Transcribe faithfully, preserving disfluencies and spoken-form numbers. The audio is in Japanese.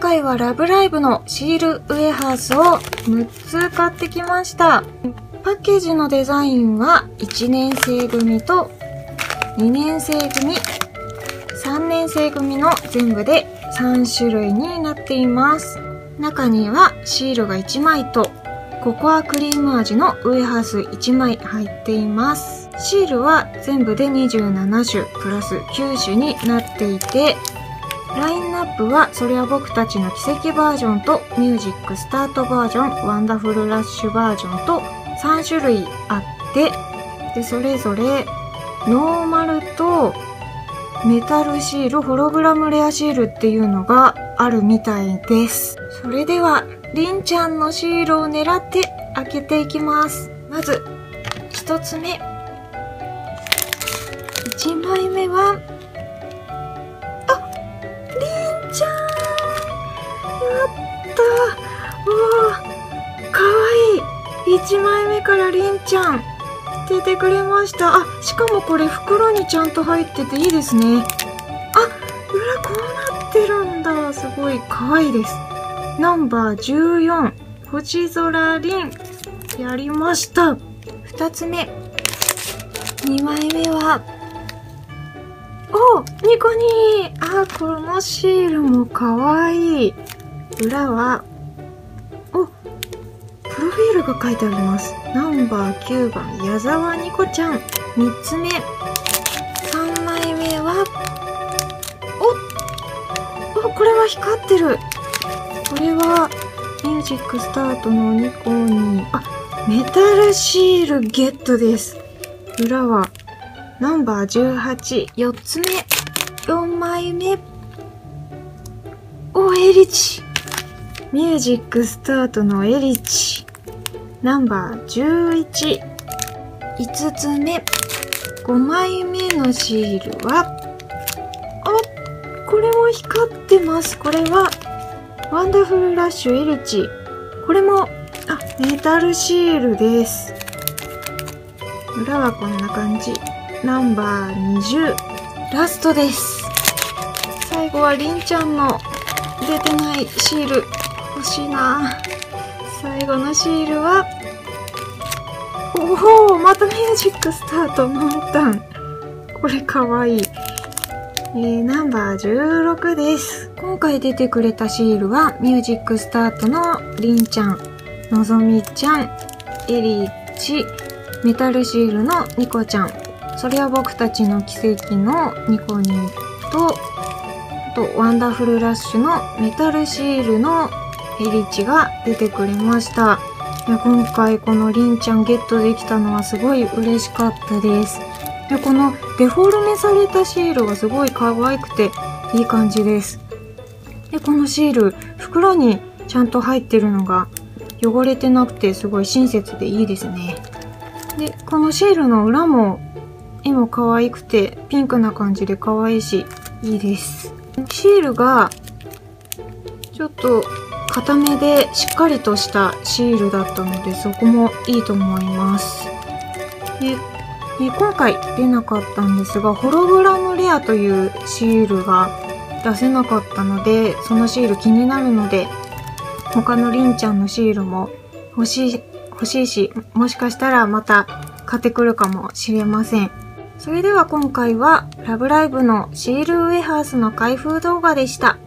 回はラブライブのシールウェハースをむっつ買ってきました。パッケージのデザインはいちねん生組とにねん生組、さんねん生組の全部でさんしゅるいになっています。中にはシールがいちまいとココアクリーム味のウエハースいちまい入っています。シールは全部でにじゅうななしゅプラスきゅうしゅになっていて、ラインナップはそれは僕たちの奇跡バージョンとミュージックスタートバージョン、ワンダフルラッシュバージョンとさんしゅるいあって、で、それぞれノーマルとメタルシール、ホログラムレアシールっていうのがあるみたいです。それでは、りんちゃんのシールを狙って開けていきます。まず、一つ目。一枚目は、あ、りんちゃんやったー、おー、かわいい。一枚目からりんちゃん出てくれました。あ、しかもこれ袋にちゃんと入ってていいですね。あ、裏こうなってるんだ。すごいかわいいです。ナンバーじゅうよん、星空凛、やりました。二つ目。二枚目は、お、ニコニー。あ、このシールもかわいい。裏は、お、プロフィールが書いてあります。ナンバーきゅうばん、矢沢ニコちゃん。三つ目。三枚目は、お、お、これは光ってる。これは、ミュージックスタートのニコに、あ、メタルシールゲットです。裏は、ナンバーじゅうはち、よっつめ、よんまいめ、お、エリチ。ミュージックスタートのエリチ。ナンバーじゅういち、いつつめ、ごまいめのシールは、あ、これも光ってます。これは、ワンダフルラッシュエリチ。これも、あ、メタルシールです。裏はこんな感じ。ナンバーにじゅう。ラストです。最後はりんちゃんの出てないシール。欲しいな。最後のシールは、おお、またミュージックスタート満タン。これかわいい。えー、ナンバーじゅうろくです。今回出てくれたシールは、ミュージックスタートのりんちゃん、のぞみちゃん、エリッチ、メタルシールのニコちゃん、それは僕たちの奇跡のニコニーと、あと、ワンダフルラッシュのメタルシールのエリッチが出てくれました。いや、今回このりんちゃんゲットできたのはすごい嬉しかったです。で、このデフォルメされたシールがすごい可愛くていい感じです。で、このシール、袋にちゃんと入ってるのが汚れてなくてすごい親切でいいですね。で、このシールの裏も絵も可愛くてピンクな感じで可愛いし、いいです。シールがちょっと固めでしっかりとしたシールだったのでそこもいいと思います。でえ今回出なかったんですが、ホログラムレアというシールが出せなかったので、そのシール気になるので、他のりんちゃんのシールも欲しい、欲しいし、もしかしたらまた買ってくるかもしれません。それでは今回は、ラブライブのシールウェハースの開封動画でした。